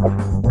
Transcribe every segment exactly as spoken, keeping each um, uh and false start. Bye.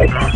Bye.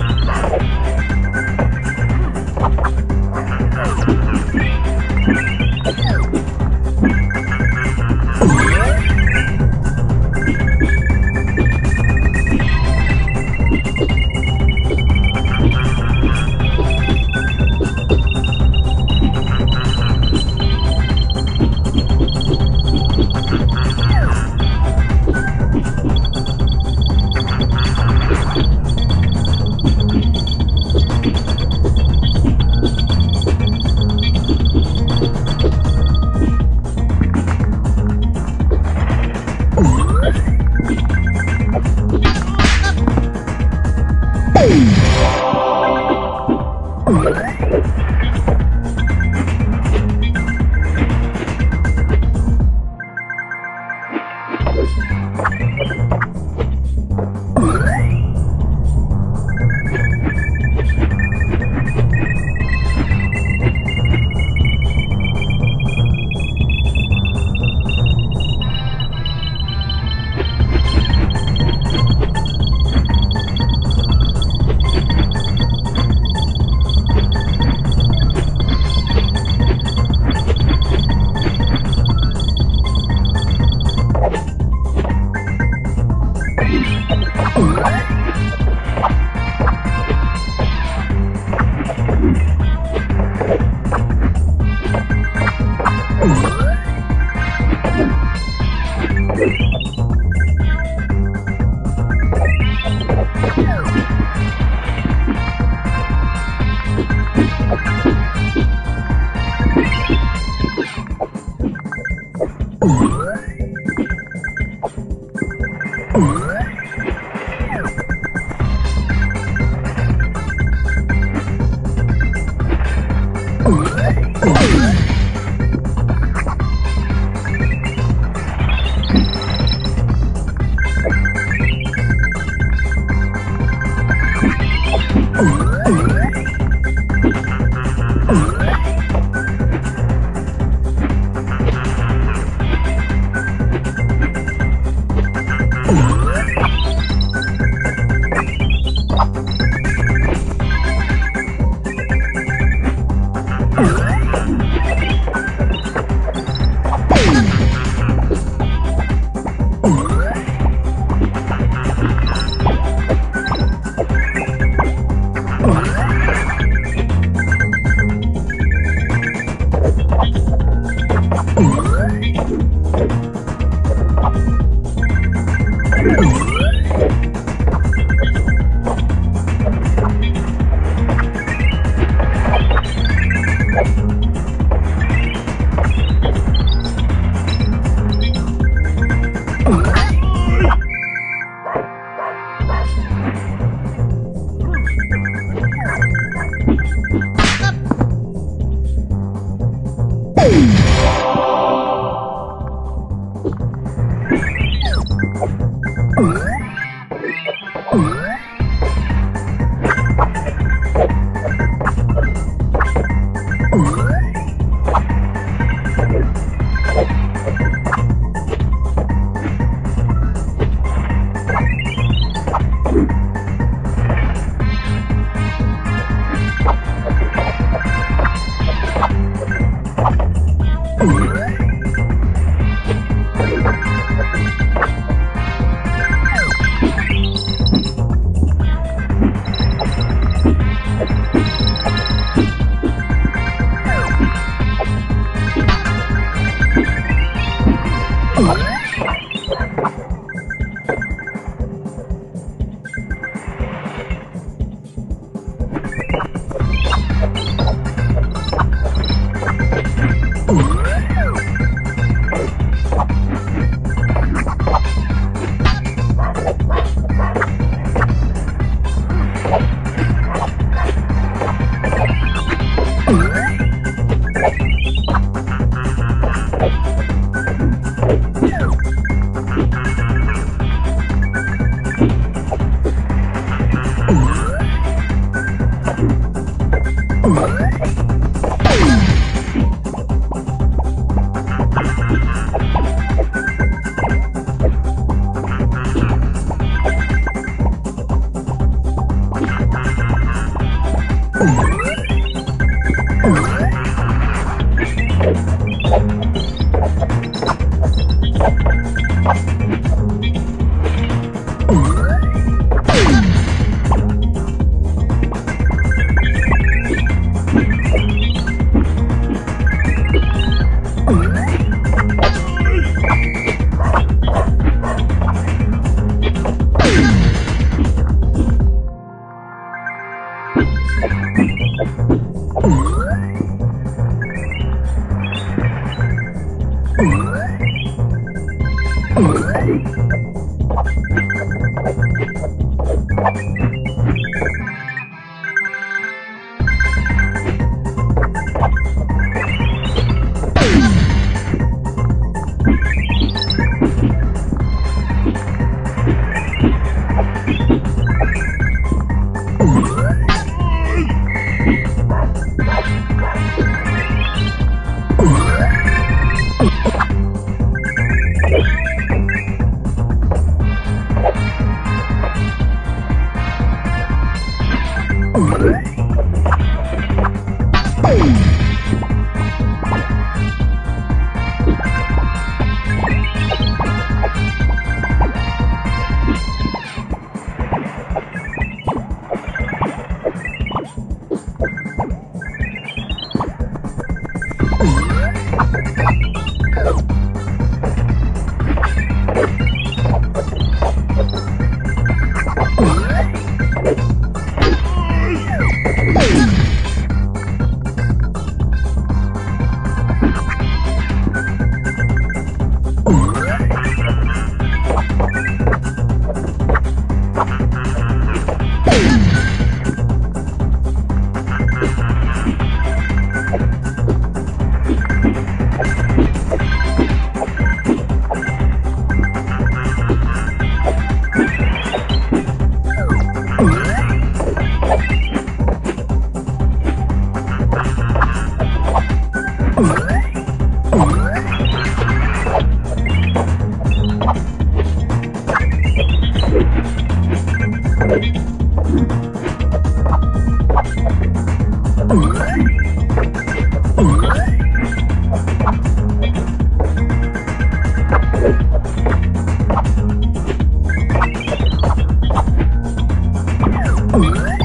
Oh,